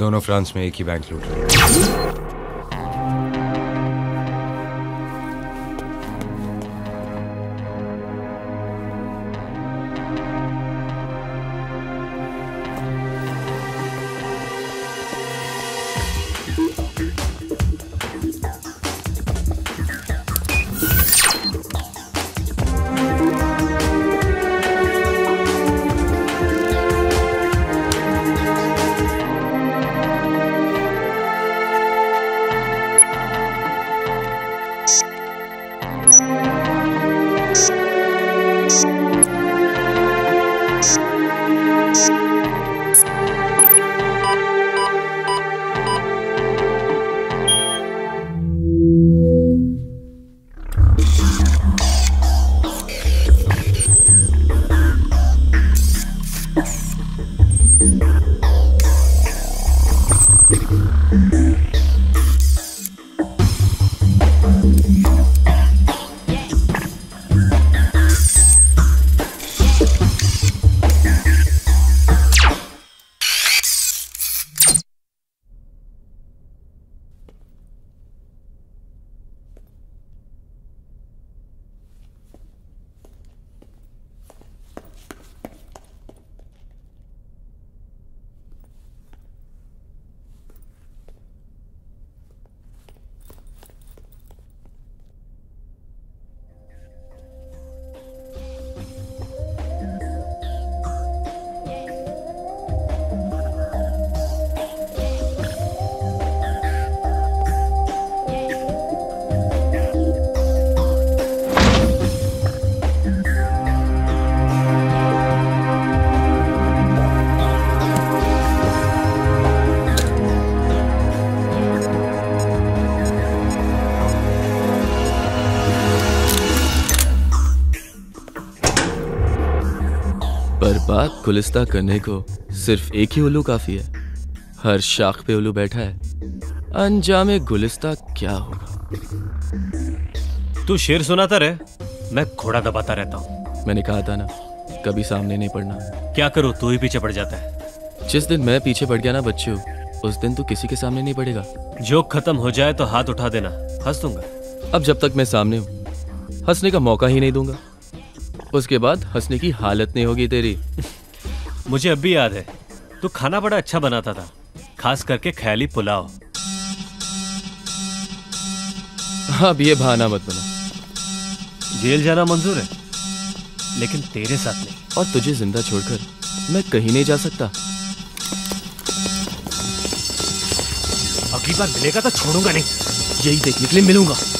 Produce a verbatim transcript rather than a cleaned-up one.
दोनों फ्रांस में एक ही बैंक लूट रहे। बात गुलिस्ता करने को सिर्फ एक ही उल्लू काफी है। हर शाख पे उल्लू बैठा है, अनजाने गुलिस्ता क्या होगा। तू शेर सुनाता रहे, मैं घोड़ा दबाता रहता हूँ। मैंने कहा था ना, कभी सामने नहीं पड़ना। क्या करो, तू ही पीछे पड़ जाता है। जिस दिन मैं पीछे पड़ गया ना बच्चू, उस दिन तू किसी के सामने नहीं पड़ेगा। जोक खत्म हो जाए तो हाथ उठा देना, हंस दूंगा। अब जब तक मैं सामने हूँ, हंसने का मौका ही नहीं दूंगा। उसके बाद हंसने की हालत नहीं होगी तेरी। मुझे अब भी याद है, तू खाना बड़ा अच्छा बनाता था, खास करके ख्याली पुलाव। अब ये बहाना मत बना। जेल जाना मंजूर है, लेकिन तेरे साथ नहीं। और तुझे जिंदा छोड़कर मैं कहीं नहीं जा सकता। अगली बार मिलेगा तो छोड़ूंगा नहीं। यही देखने के लिए मिलूंगा।